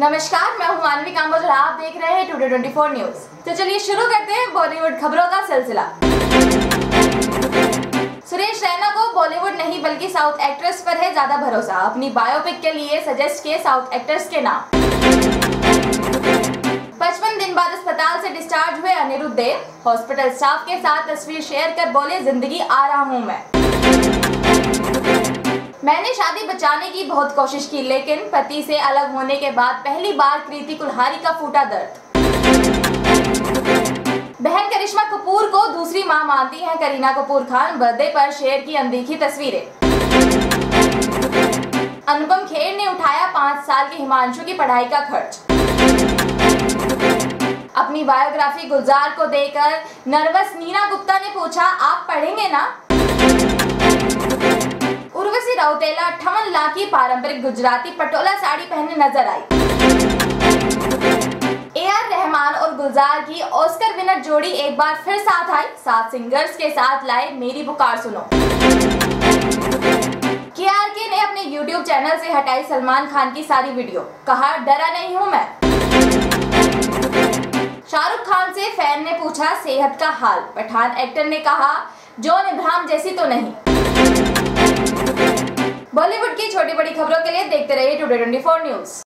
नमस्कार, मैं हूं मानवी और आप देख रहे हैं 24 न्यूज। तो चलिए शुरू करते हैं बॉलीवुड खबरों का सिलसिला। सुरेश रैना को बॉलीवुड नहीं बल्कि साउथ एक्ट्रेस पर है ज्यादा भरोसा, अपनी बायोपिक के लिए सजेस्ट किए साउथ एक्टर्स के नाम। 55 दिन बाद अस्पताल से डिस्चार्ज हुए अनिरुद्ध, हॉस्पिटल स्टाफ के साथ तस्वीर शेयर कर बोले, जिंदगी आ रहा हूँ मैं। मैंने शादी बचाने की बहुत कोशिश की, लेकिन पति से अलग होने के बाद पहली बार प्रीति कुल्हारी का फूटा दर्द। बहन करिश्मा कपूर को दूसरी मां मानती हैं करीना कपूर खान, बर्थडे पर शेयर की अनदेखी तस्वीरें। अनुपम खेर ने उठाया 5 साल के हिमांशु की पढ़ाई का खर्च। अपनी बायोग्राफी गुलजार को देकर नर्वस नीना गुप्ता ने पूछा, आप पढ़ेंगे ना? सी रौतेला 58 लाख की पारंपरिक गुजराती पटोला साड़ी पहने नजर आई। AR रहमान और गुलजार की ऑस्कर विनर जोड़ी एक बार फिर साथ आई, 7 सिंगर्स के साथ लाए मेरी पुकार सुनो। केआर के ने अपने YouTube चैनल से हटाई सलमान खान की सारी वीडियो, कहा डरा नहीं हूँ मैं। शाहरुख खान से फैन ने पूछा सेहत का हाल, पठान एक्टर ने कहा जोन इब्राम जैसी तो नहीं। बॉलीवुड की छोटी बड़ी खबरों के लिए देखते रहिए 24 न्यूज।